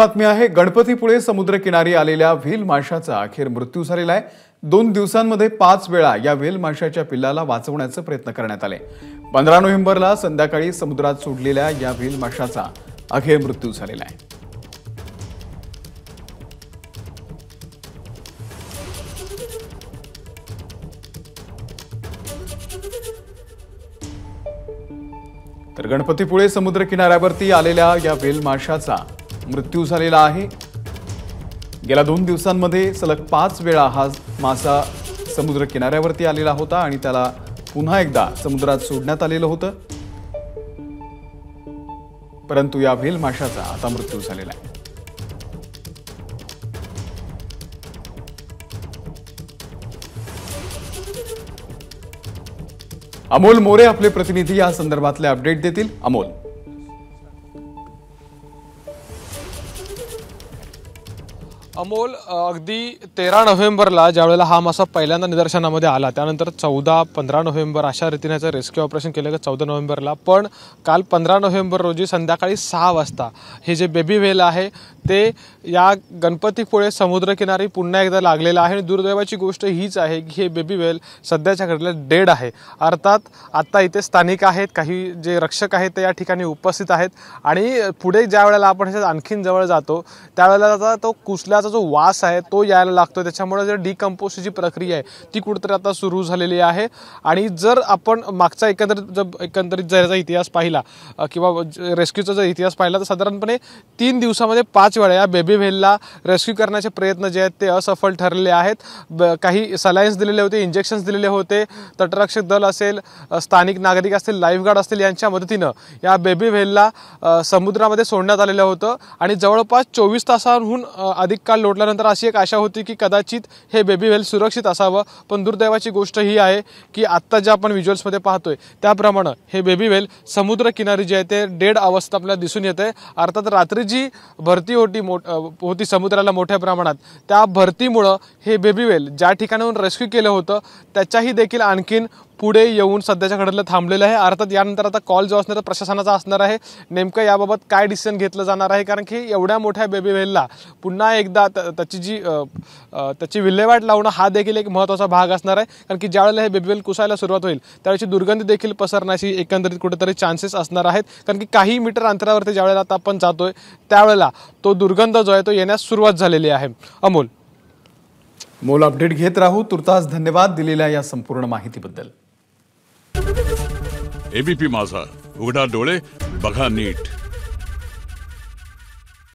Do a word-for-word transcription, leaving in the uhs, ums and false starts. बातमी आहे गणपतीपुळे समुद्रकिनारी आलेल्या व्हेल माशाचा अखेर मृत्यू झालेला आहे। दोन दिवसांमध्ये पाच वेळा या व्हेल माशाच्या पिल्लाला वाचवण्याचा प्रयत्न करण्यात आले। पंधरा नोव्हेंबरला संध्याकाळी समुद्रात सोडलेल्या या व्हेल माशाचा अखेर मृत्यू झालेला आहे। तर गणपतीपुळे समुद्र किनाऱ्यावरती आलेल्या या व्हेल माशाचा मृत्यू झालेला आहे। गेल्या दोन दिवसांमध्ये सलग पाच वेळा हा मासा समुद्र किनाऱ्यावरती आलेला होता आणि त्याला पुन्हा एकदा समुद्रात सोडण्यात आलेलं होतं, परंतु या व्हेल माशाचा आता मृत्यू झालेला आहे। अमोल मोरे आपले प्रतिनिधी या संदर्भातले अपडेट देतील। अमोल, अमोल अगदी तेरा नोव्हेंबरला ज्यावेळेला हा मासा पहिल्यांदा निदर्शनामध्ये आला त्यानंतर चौदा पंधरा नोव्हेंबर अशा रीतीनेचं रेस्क्यू ऑपरेशन केलं गेलं चौदा नोव्हेंबरला। पण काल पंधरा नोव्हेंबर रोजी संध्याकाळी सहा वाजता हे जे बेबी व्हेल आहे ते या गणपतीपुळे समुद्रकिनारी पुन्हा एकदा लागलेलं आहे। आणि दुर्दैवाची गोष्ट हीच आहे की हे बेबी व्हेल सध्याच्या घडीला डेड आहे। अर्थात आत्ता इथे स्थानिक आहेत, काही जे रक्षक आहेत ते या ठिकाणी उपस्थित आहेत आणि पुढे ज्या वेळेला आपण ह्याच्या आणखीन जवळ जातो त्यावेळेला तो कुसल्याचा जो वास आहे तो यायला लागतो। त्याच्यामुळे जे डिकंपोजची जी प्रक्रिया आहे ती कुठेतरी आता सुरू झालेली आहे। आणि जर आपण मागचा एकंदरीत जर एकंदरीत जर इतिहास पाहिला किंवा रेस्क्यूचा जर इतिहास पाहिला तर साधारणपणे तीन दिवसामध्ये पाच वेळा या बेबी व्हेलला रेस्क्यू करण्याचे प्रयत्न जे आहेत ते असफल ठरलेले आहेत। काही सलाइन्स दिलेले होते, इंजेक्शन्स दिलेले होते, तटरक्षक दल असेल, स्थानिक नागरिक असतील, लाईफ गार्ड असतील यांच्या मदतीनं या बेबी व्हेलला समुद्रामध्ये सोडण्यात आलेलं होतं। आणि जवळपास चोवीस तासांहून अधिक काल लोटल्यानंतर अशी एक आशा होती की कदाचित हे बेबी व्हेल सुरक्षित असावं, पण दुर्दैवाची गोष्ट ही आहे की आत्ता जे आपण व्हिज्युअल्समध्ये पाहतोय त्याप्रमाणे हे बेबी व्हेल समुद्रकिनारी जे आहे ते डेड अवस्था आपल्याला दिसून येते। अर्थात रात्री जी भरती होती मोठ होती समुद्राला मोठ्या प्रमाणात त्या भरतीमुळं हे बेबी व्हेल ज्या ठिकाणाहून रेस्क्यू केलं होतं त्याच्याही देखील आणखीन पुढे येऊन सध्याच्या घडीला थांबलेलं आहे। अर्थात यानंतर आता कॉल जो असणार प्रशासनाचा असणार आहे, नेमकं याबाबत काय डिसिजन घेतलं जाणार आहे, कारण की एवढ्या मोठ्या बेबी व्हेलला पुन्हा एकदा त्याची जी त्याची विल्हेवाट लावणं हा देखील एक महत्त्वाचा भाग असणार आहे। कारण की ज्यावेळेला हे बेबी व्हेल कुसायला सुरुवात होईल त्यावेळेची दुर्गंधी देखील पसरण्याची एकंदरीत कुठेतरी चान्सेस असणार आहेत, कारण की काही मीटर अंतरावरती ज्यावेळेला आता आपण जातोय त्यावेळेला तो दुर्गंध जो आहे तो येण्यास सुरुवात झालेली आहे। अमोल मोल अपडेट घेत राहू, तुर्तास धन्यवाद दिलेल्या या संपूर्ण माहितीबद्दल। एबीपी माझा, उघडा डोळे बघा नीट।